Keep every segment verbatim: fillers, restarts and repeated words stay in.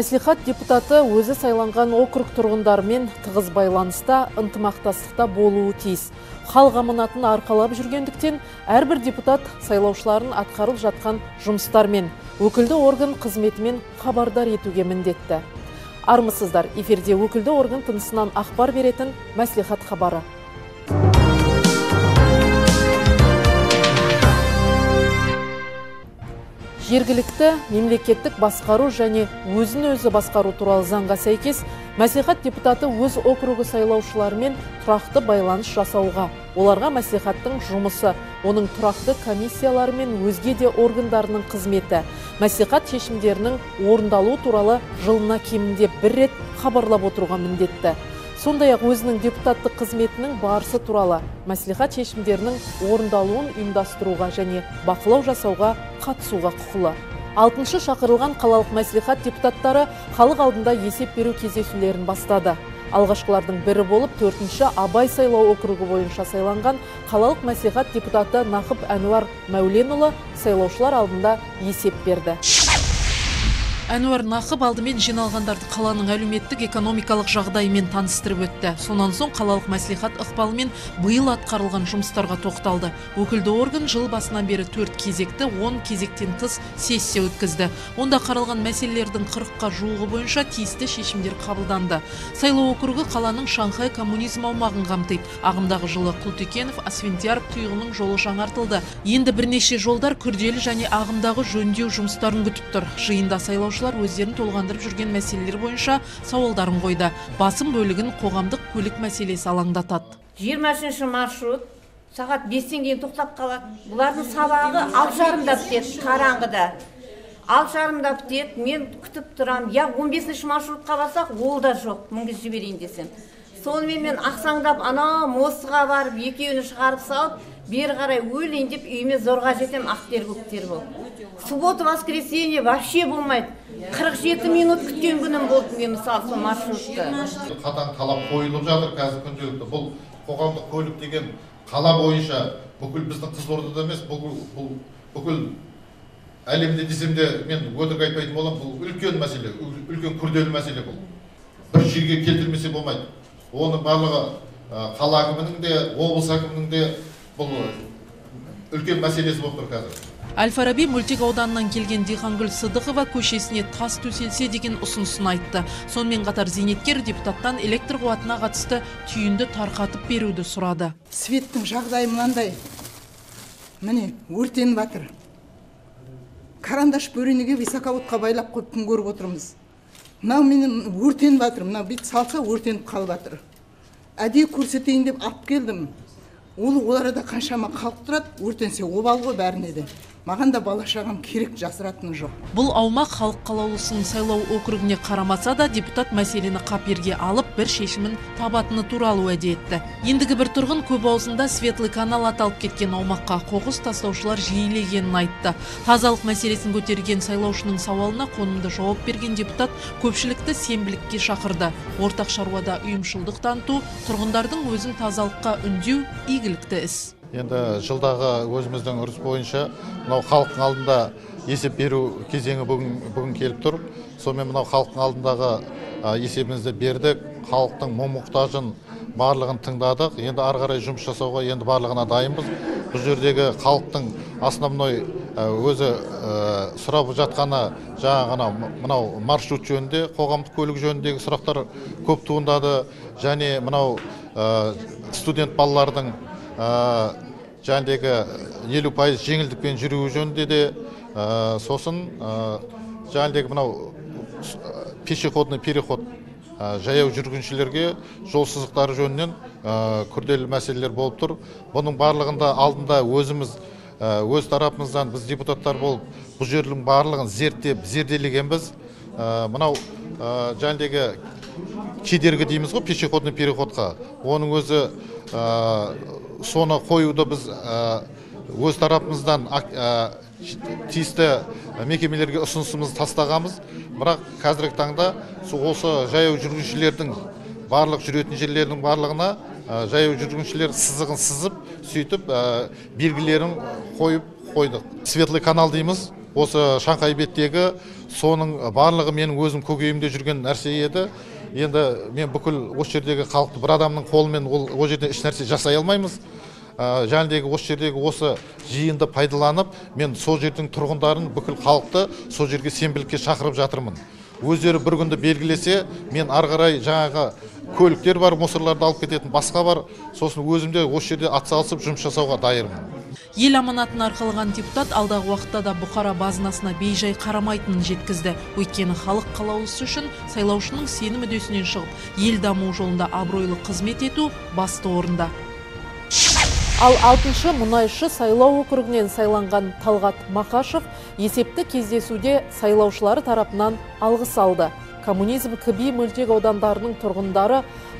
Мәслихат депутаты өзі сайланған округ тұрғындармен тығыз байланыста, ынтымақтастықта болуы тиіс. Хал қамынатын арқалап жүргендіктен, әрбір депутат сайлаушыларын атқарыл жатқан жұмыстармен, өкілді орган қызметімен хабардар етуге міндетті. Армысыздар, эфирде өкілді орган тынысынан ақпар беретін Мәслихат хабары. Жергілікті мемлекеттік басқару және өзін-өзі басқару туралы заңға сәйкес, мәслихат депутаты өз округі сайлаушылармен тұрақты байланыс жасауға, оларға мәслихаттың жұмысы, оның тұрақты комиссиялар мен өзге де органдарының қызметі, мәслихат шешімдерінің орындалу туралы жылына кемінде бір рет хабарлап отыруға міндетті. Сондай-ақ өзінің депутаттық қызметінің барысы туралы мәслихат шешімдерінің орындалуын ұйымдастыруға және бақылау жасауға қатысуға құқылы. алтыншы шақырылған қалалық мәслихат депутаттары халық алдында есеп беру кездесулерін бастады. Алғашқылардың бірі болып төртінші Абай сайлау округі бойынша сайланған қалалық мәслихат депутаты Нахып Ануар Мауленулы сайлаушылар алдында есеп берді. Әнуар Нахып алдымен жиналғандарды қаланың әлеуметтік экономикалық жағдайымен таныстырып өтті. Сонан соң қалалық мәслихат ықпалымен биыл атқарылған жұмыстарға тоқталды. Өкілді орган жыл басынан бері төрт кезекті, он кезектен тыс сессия өткізді. Онда қаралған мәселелердің қырыққа жуығы бойынша тиісті шешімдер қабылданды. Сайлау округі қаланың Шанхай коммунизм аумағын қамтиды. Ағымдағы жылы Құтыкенов Асфентияр тұйығының жолы жаңартылды. Енді бірнеше жолдар күрделі және ағымдағы жөндеу жұмыстарын күтіп тұр. Жиында сайлаушы өздерін толғандырып жүрген мәселелер бойынша сауалдарын қойды. Басым бөлігін қоғамдық көлік мәселесі алаңдатады. жиырмасыншы маршрут сағат бестен кейін тоқтап қалады. Бұлардың сабағы алты жарымда бітеді, қараңғыда. алты жарымда бітеді, мен күтіп тұрам. Я он бесінші маршрутқа барсақ, ол да жоқ, мінгіз жіберейін десем. Сонымен мен ақсаңдап ана мостыға барып, екеуіні шығарып салып, бері қарай өлейін деп үйіме зорға жетем, ақтер көктер болды. Суббота воскресенье вообще болмайды. қырық жеті минут күткен күнім болды мен мысалы сол маршрутты. Қатаң талап қойылып жатыр қазір күнделікті. Бұл қоғамдық көлік деген қала бойынша бүкіл біздің Қызылордада емес, бұл бүкіл әлемде десем де мен өтірік айтпайтын болам, бұл үлкен мәселе, үлкен күрделі мәселе бұл. Бір жерге келтірмесе болмайды. Оның барлығы қала әкімінің де, облыс әкімінің де бұл үлкен мәселесі болып тұр қазір. Альфараби мөлтек ауданынан келген Дихангүл Сыдықова көшесіне тас төселсе деген ұсынысын айтты. Сонымен қатар зейнеткер депутаттан электр қуатына қатысты түйінді тарқатып беруді сұрады. Светтің жағдайы мынандай. Міне, өртеніп жатыр. Карандаш бөренеге високаутқа байлап қойып күн көріп отырмыз. Мынау менің өртеніп жатыр. Мынау бет салса өртеніп қалып жатыр. Әдей көрсетейін деп алып келдім. Ол оларда қаншама халық тұрады, өртенсе обал ғой бәріне де. Маған да балашағам керек, жасыратыны жоқ. Бұл аумақ халық қалаулысының сайлау округіне қарамаса да, депутат мәселені қаперге алып, бір шешімін табатыны туралы уәде етті. Ендігі бір тұрғын көп аузында Светлый канал аталып кеткен аумаққа қоқыс тастаушылар жиілегенін айтты. Тазалық мәселесін көтерген сайлаушының сауалына қонымды жауап берген депутат көпшілікті сенбілікке шақырды. Ортақ шаруада ұйымшылдық таныту, тұрғындардың өзін тазалыққа үндеу игілікті іс. Енді жылдағы өзіміздің үрдіс бойынша мынау халықтың алдында есеп беру кезеңі бүгін, бүгін келіп тұр. Сонымен мынау халықтың алдындағы есебімізді бердік, халықтың мұң-мұқтажын барлығын тыңдадық. Енді ары қарай жұмыс жасауға енді барлығына дайынбыз. Бұл жердегі халықтың основной өзі сұрап жатқаны жаңағы мынау маршрут жөнінде, қоғамдық көлік жөніндегі сұрақтар көп туындады. Және мынау студент балалардың жәндегі елу пайыз жеңілдікпен жүруі жөнінде де, сосын жәндегі мынау пешеходный переход жаяу жүргіншілерге жол сызықтары жөнінен күрделі мәселелер болып тұр. Бұның барлығында алдында өзіміз, өз тарапымыздан біз депутаттар болып, бұл жердің барлығын зерттеп, зерделегенбіз. Мынау жәндегі кедергі дейміз ғой, пешеходный переходқа. Оның өзі соны қоюды біз өз тарапымыздан тиісті мекемелерге ұсынысымызды тастағанбыз. Бірақ қазіргі таңда осы жаяу жүргіншілердің барлық жүретін жерлердің барлығына жаяу жүргіншілер сызығын сызып, сөйтіп белгілерін қойып қойдық. Светлый канал дейміз, осы Шанхай беттегі соның барлығы менің өзім көкейімде жүрген нәрсе еді. Енді мен бүкіл осы жердегі халықты бір адамның қолымен ол ол жерде іш нәрсе жасай алмаймыз. Жәнедегі осы жердегі осы жиынды пайдаланып, мен сол жердің тұрғындарын, бүкіл халықты сол жерге сенбілікке шақырып жатырмын. Өздері бір күнді белгілесе, мен ары қарай жаңағы көліктер бар, мусорларды алып кететін басқа бар, сосын өзімде осы жерде атсалысып жұмыс жасауға дайырмын. Ел аманатын арқалыған депутат алдағы уақытта да бұқара базынасына бейжай қарамайтынын жеткізді. Өйткені халық қалаулысы үшін сайлаушының сенім үдесінен шығып, ел даму жолында абыройлы қызмет ету басты орында. Ал алтыншы мұнайшы сайлау округінен сайланған Талғат Махашев есепті кездесуде сайлаушылары тарапынан алғыс алды. Коммунизм кіби мөлтек аудандарының тұрғындары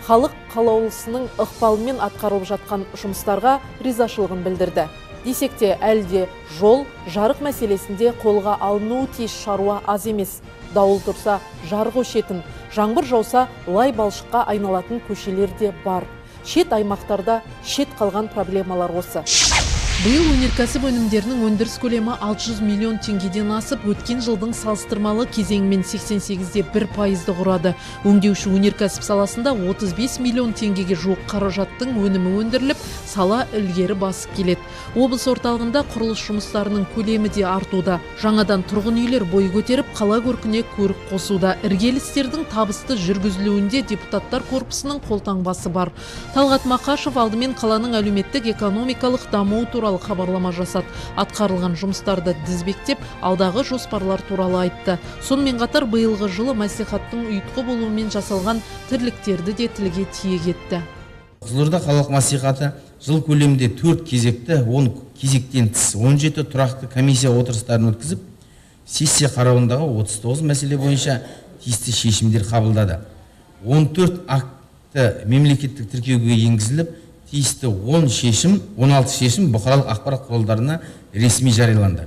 халық қалаулысының ықпалымен атқарылып жатқан жұмыстарға ризашылығын білдірді. Десек те әлде жол, жарық мәселесінде қолға алынуы тиіс шаруа аз емес. Дауыл тұрса жарық өшетін, жаңбыр жауса лай балшыққа айналатын көшелер де бар. Шет аймақтарда шет қалған проблемалар осы. Биыл өнеркәсіп өнімдерінің өндіріс көлемі алты жүз миллион теңгеден асып, өткен жылдың салыстырмалы кезеңмен сексен сегізде бір пайызды құрады. Өңдеуші өнеркәсіп саласында отыз бес миллион теңгеге жуық қаражаттың өнімі өндіріліп, сала ілгері басып келеді. Облыс орталығында құрылыс жұмыстарының көлемі де артуда. Жаңадан тұрғын үйлер бой көтеріп, қала көркіне көрік қосуда. Іргелі істердің табысты жүргізілуінде депутаттар корпусының қолтаңбасы бар. Талғат Махашев алдымен қаланың әлеуметтік-экономикалық дамуы туралы хабарлама жасады. Атқарылған жұмыстарды тізбектеп, алдағы жоспарлар туралы айтты. Сонымен қатар биылғы жылы Мәслихаттың ұйытқы болуымен жасалған тірліктерді де тілге тиек етті. Қызылорда қалалық мәслихаты жыл көлемінде төрт кезекті, он кезектен тыс он жеті тұрақты комиссия отырыстарын өткізіп, сессия қарауындағы отыз тоғыз мәселе бойынша тиісті шешімдер қабылдады. он төрт акті мемлекеттік тіркеуге енгізіліп, тиісті он шешім, он алты шешім бұқаралық ақпарат құралдарына ресми жарияланды.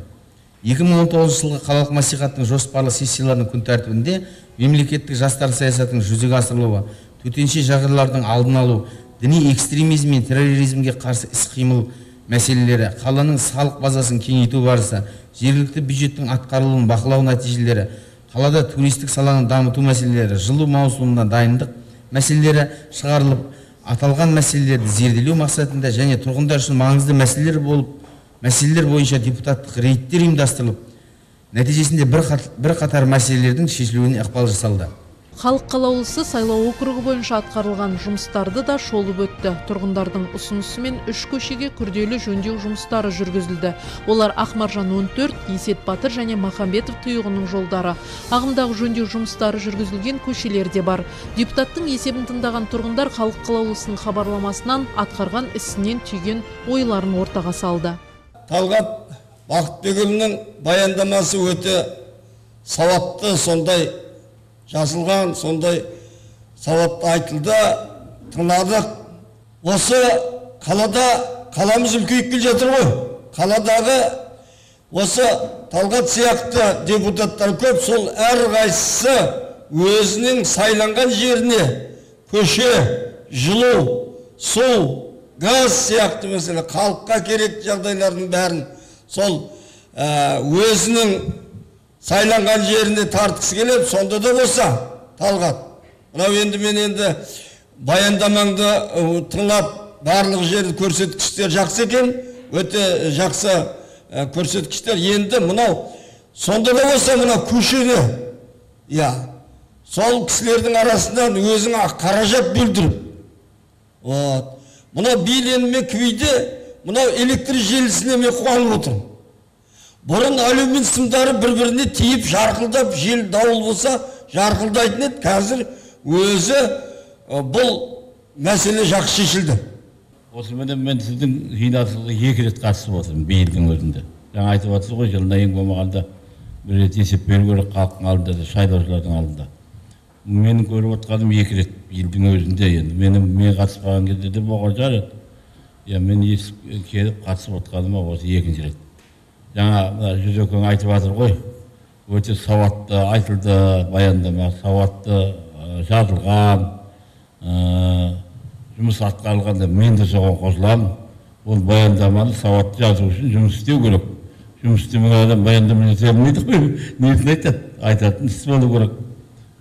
екі мың он тоғызыншы жылғы қалалық мәслихаттың жоспарлы сессияларының күн тәртібінде мемлекеттік жастар саясатының жүзеге асырылуы, төтенше жағдайлардың алдын алу, діни экстремизм мен терроризмге қарсы іс-қимыл мәселелері, қаланың салық базасын кеңейту барысы, жергілікті бюджеттің атқарылуын бақылау нәтижелері, қалада туристік саланы дамыту мәселелері, жылу маусымына дайындық мәселелері шығарылып, аталған мәселелерді зерделеу мақсатында және тұрғындар үшін маңызды мәселелер болып, мәселелер бойынша депутаттық рейдтер ұйымдастырылып, нәтижесінде бір қатар мәселелердің шешілуіне ықпал жасалды. Халық қалаулысы сайлау округі бойынша атқарылған жұмыстарды да шолып өтті. Тұрғындардың ұсынысымен үш көшеге күрделі жөндеу жұмыстары жүргізілді. Олар Ақмаржан он төрт, Есет Батыр және Махамбетов тұйығының жолдары. Ағымдағы жөндеу жұмыстары жүргізілген көшелер де бар. Депутаттың есебін тыңдаған тұрғындар халық қалаулысының хабарламасынан атқарған ісінен түйген ойларын ортаға салды. Талғат Бақытбегімнің баяндамасы өте сауапты, сондай жазылған, сондай сауапты айтылды, тыңладық. Осы қалада, қаламыз үлкейіп келе жатыр ғой. Қаладағы осы Талғат сияқты депутаттар көп, сол әрқайсысы өзінің сайланған жеріне көше, жылу, су, газ сияқты мәселе, халыққа керек жағдайлардың бәрін сол өзінің сайланған жерінде тартқысы келеді, сонда да болса Талғат. Мынау енді мен енді баяндамаңды тыңлап, барлық жерді көрсеткіштер жақсы екен, өте жақсы көрсеткіштер. Енді мынау сонда да болса мынау көшені, иә, сол кісілердің арасынан өзіңе қаражат бөлдіріп. Вот. Мынау биленме күйде, мынау электр желісіне мен қуанып отырмын. Бұрын алюмин сымдары бір-біріне тиіп жарқылдап, жел дауыл болса жарқылдайтын еді. Қазір өзі бұл мәселе жақсы шешілді. Осымен мен сіздің жиындарыңызға екі рет қатысып отырмын биылдың өзінде. Жаңа айтып отырсыз ғой, жылына ең болмағанда бір рет есеп беру керек халықтың алдында, сайлаушылардың алдында. Мен көріп отырғаным екі рет биылдың өзінде. Енді мен мен қатыспаған кезде де болған жар еді. Я мен естіп келіп қатысып отырғаныма осы екінші рет. Жаңа жүзекең айтып жатыр ғой, өте сауатты айтылды, баяндама сауатты жазылған, жұмыс атқарылғанда мен де соған қосыламын. Ол баяндаманы сауатты жазу үшін жұмыс істеу керек. жұмыс істемеген адам баяндамасын не деп нетін айтады, айтатын іс болу керек.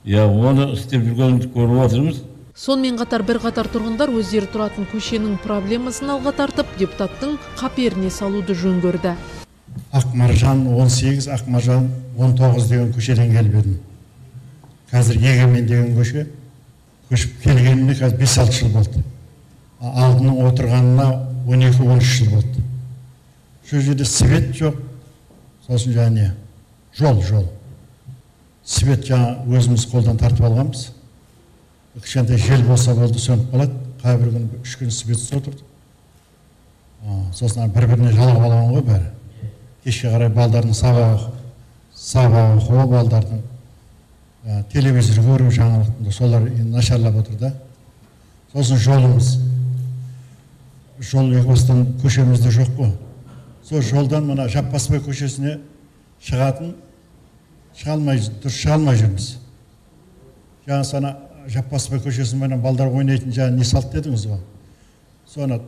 Я оны істеп жүргенімізді көріп отырмыз. Сонымен қатар бірқатар тұрғындар өздері тұратын көшенің проблемасын алға тартып, депутаттың қаперіне салуды жөн көрді. Ақмаржан он сегіз, Ақмаржан он тоғыз деген көшеден келіп едім. Қазір Егемен деген көше көшіп келгеніне қазір бес алты жыл болды. Алдының отырғанына он екі он үш жыл болды. Шо жерде свет жоқ, сосын және жол жол. Свет жаңа өзіміз қолдан тартып алғанбыз. Кішкентай жел болса болды, сөніп қалады. Қай бір күні үш күн светсіз отырды. Сосын бір-біріне жалап алған ғой бәрі. Кешке қарай балдардың сабағы, сабағы қуы балдардың телевизор көріп жаңалықтында солар нашарлап отыр да. Сосын жолымыз, жол екібастан көшемізде жоқ қой. Сол жолдан мына Жаппасбай көшесіне шығатын, шыға алмай жүрміз. Жаңа сана Жаппасбай көшесімен балдар ойнайтын жаңа не салт дедіңіз ба? Соны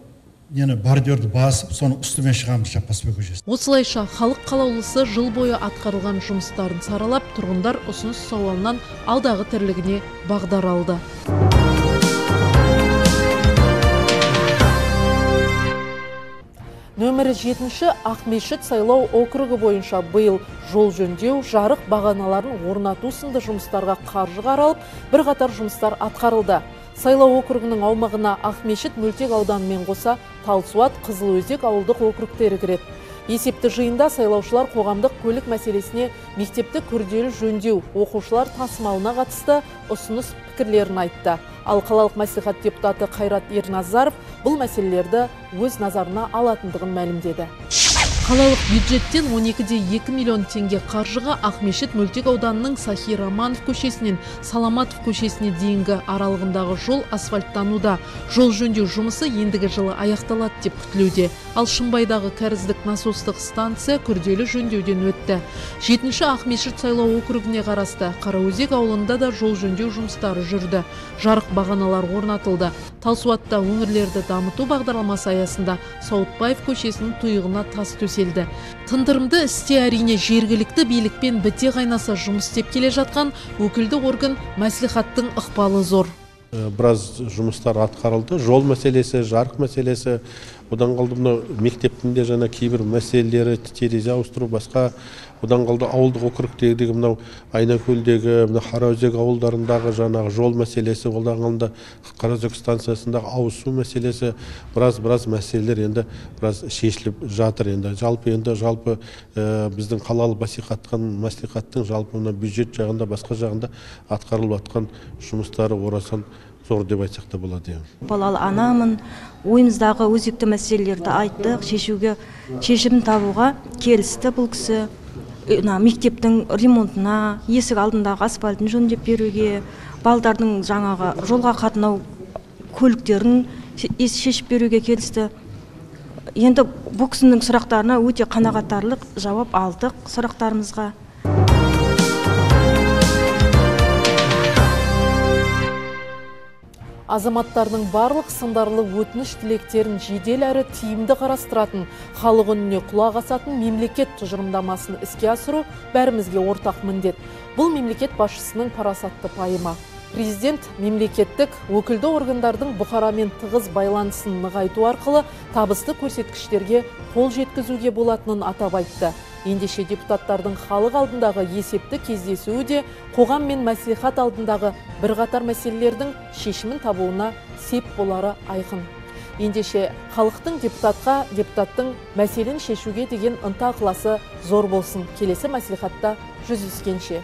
нені бордюрді басып, соны үстімен шығамыз Жаппасбай көшесіне. Осылайша халық қалаулысы жыл бойы атқарылған жұмыстарын саралап, тұрғындар ұсыныс сауалынан алдағы тірлігіне бағдар алды. Нөмірі жетінші Ақмешет сайлау округі бойынша биыл жол жөндеу, жарық бағаналарын орнату сынды жұмыстарға қаржы қаралып, бір қатар жұмыстар атқарылды. Сайлау округінің аумағына Ақмешет мөлтек ауданымен қоса Талсуат, Қызылөзек ауылдық округтері кіреді. Есепті жиында сайлаушылар қоғамдық көлік мәселесіне мектепті күрделі жөндеу, оқушылар тасымалына қатысты ұсыныс пікірлерін айтты. Ал қалалық мәслихат депутаты Қайрат Ерназаров бұл мәселелерді өз назарына алатындығын мәлімдеді. Қалалық бюджеттен он екіде екі миллион теңге қаржыға Ақмешет мөлтек ауданының Сахи Романов көшесінен Саламатов көшесіне дейінгі аралығындағы жол асфальттануда. Жол жөндеу жұмысы ендігі жылы аяқталады деп күтілуде. Ал Шымбайдағы кәріздік насостық станция күрделі жөндеуден өтті. жетінші Ақмешет сайлау округіне қарасты Қараузек ауылында да жол жөндеу жұмыстары жүрді. Жарық бағаналар орнатылды. Талсуатта өңірлерді дамыту бағдарламасы аясында Саудбаев көшесінің тұйығына тас төселді. Тындырымды істе әрине жергілікті билікпен біте қайнаса жұмыс істеп келе жатқан өкілді орган мәслихаттың ықпалы зор. Біраз жұмыстар атқарылды. Жол мәселесі, жарық мәселесі, одан қалды мектептінде жаңа кейбір мәселелері, терезе ауыстыру басқа, одан қалды ауылдық округтегі мынау Айнакөлдегі, мына Қараузек ауылдарындағы жаңағы жол мәселесі, одан қалды Қараузек станциясындағы ауызсу мәселесі, біраз біраз мәселелер енді біраз шешіліп жатыр енді. Жалпы енді жалпы біздің қалалық мәслихаттың жалпы мына бюджет жағында, басқа жағында атқарылып жатқан жұмыстары орасан зор деп айтсақ та болады. Балалы анамын, ойымыздағы өзекті мәселелерді айттық, шешуге, шешімін табуға келісті бұл кісі. Мектептің ремонтына, есік алдындағы асфальтын жөндеп беруге, балдардың жаңағы жолға қатынау көліктерін шешіп беруге келісті. Енді бұл кісінің сұрақтарына өте қанағаттарлық жауап алдық сұрақтарымызға. Азаматтардың барлық сындарлы өтініш тілектерін жедел әрі тиімді қарастыратын, халық үніне құлақ асатын мемлекет тұжырымдамасын іске асыру бәрімізге ортақ міндет. Бұл мемлекет басшысының парасатты пайымы. Президент мемлекеттік өкілді органдардың бұқарамен тығыз байланысын нығайту арқылы табысты көрсеткіштерге қол жеткізуге болатынын атап айтты. Ендеше депутаттардың халық алдындағы есепті кездесуі де қоғам мен мәслихат алдындағы бірқатар мәселелердің шешімін табуына сеп болары айқын. Ендеше халықтың депутатқа, депутаттың мәселен шешуге деген ынта ықыласы зор болсын. Келесі мәслихатта жүздескенше.